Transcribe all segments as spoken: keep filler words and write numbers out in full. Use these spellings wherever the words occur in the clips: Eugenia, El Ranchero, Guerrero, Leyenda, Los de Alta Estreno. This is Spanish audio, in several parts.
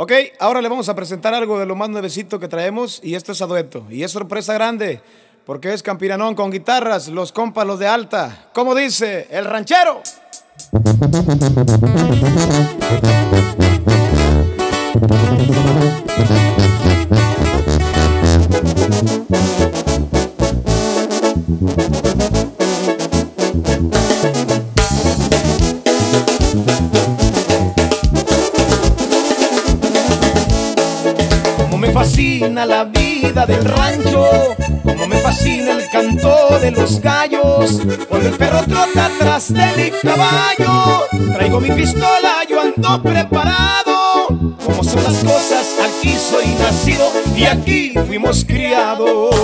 Ok, ahora le vamos a presentar algo de lo más nuevecito que traemos, y esto es a dueto, y es sorpresa grande, porque es campiranón con guitarras, los compas Los de Alta. ¿Cómo dice? El Ranchero. Fascina la vida del rancho, como me fascina el canto de los gallos, cuando el perro trota atrás del caballo, traigo mi pistola, yo ando preparado, como son las cosas, aquí soy nacido y aquí fuimos criados.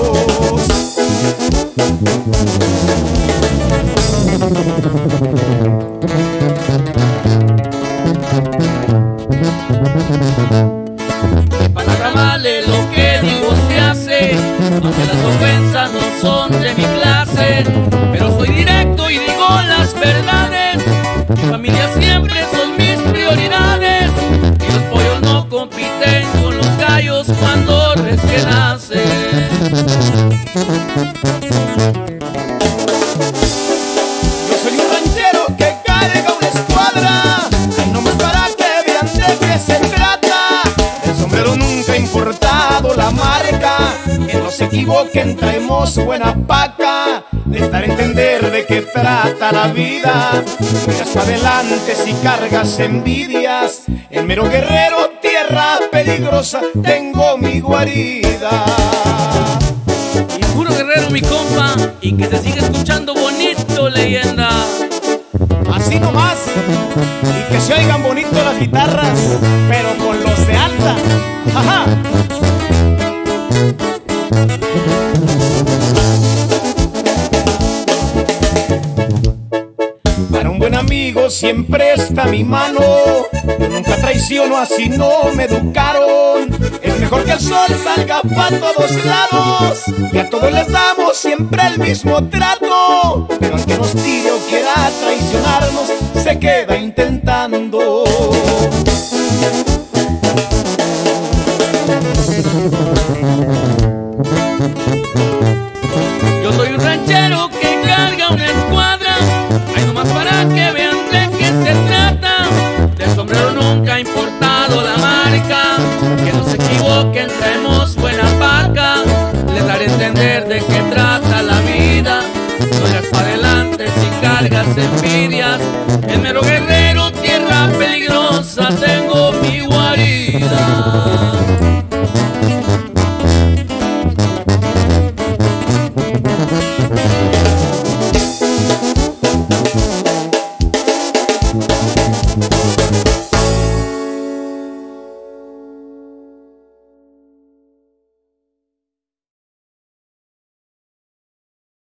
Aunque las ofensas no son de mi clase, pero soy directo y digo las verdades. Mi familia siempre son mis prioridades, y los pollos no compiten con los gallos cuando recién nacen. Yo soy un ranchero que carga una escuadra, ay, nomás para que vean de qué se trata. El sombrero nunca ha importado la marca, se equivoquen, traemos buena paca, de estar a entender de qué trata la vida. Miras para adelante si cargas envidias, el mero Guerrero, tierra peligrosa, tengo mi guarida. Y puro Guerrero mi compa, y que se siga escuchando bonito Leyenda. Así nomás, y que se oigan bonito las guitarras, pero con Los de Alta. Ajá. Para un buen amigo siempre está mi mano, yo nunca traiciono, así no me educaron. Es mejor que el sol salga para todos lados, que a todos les damos siempre el mismo trato, pero aunque nos tire o quiera traicionarnos, se queda intentando. Yo soy un ranchero que carga una escuadra, hay nomás para que vean de qué se trata. Del sombrero nunca ha importado la marca, que no se equivoquen, traemos buena paca, les daré a entender de qué trata la vida. No irás para adelante si cargas envidias, el mero Guerrero, tierra peligrosa, tengo mi guarida.